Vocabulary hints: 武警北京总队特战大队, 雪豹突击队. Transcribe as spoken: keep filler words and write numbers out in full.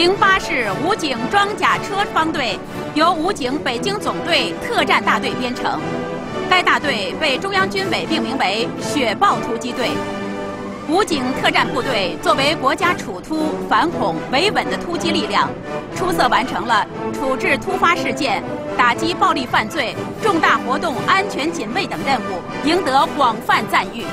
零八式武警装甲车方队由武警北京总队特战大队编成，该大队被中央军委命名为“雪豹突击队”。武警特战部队作为国家处突、反恐、维稳的突击力量，出色完成了处置突发事件、打击暴力犯罪、重大活动安全警卫等任务，赢得广泛赞誉。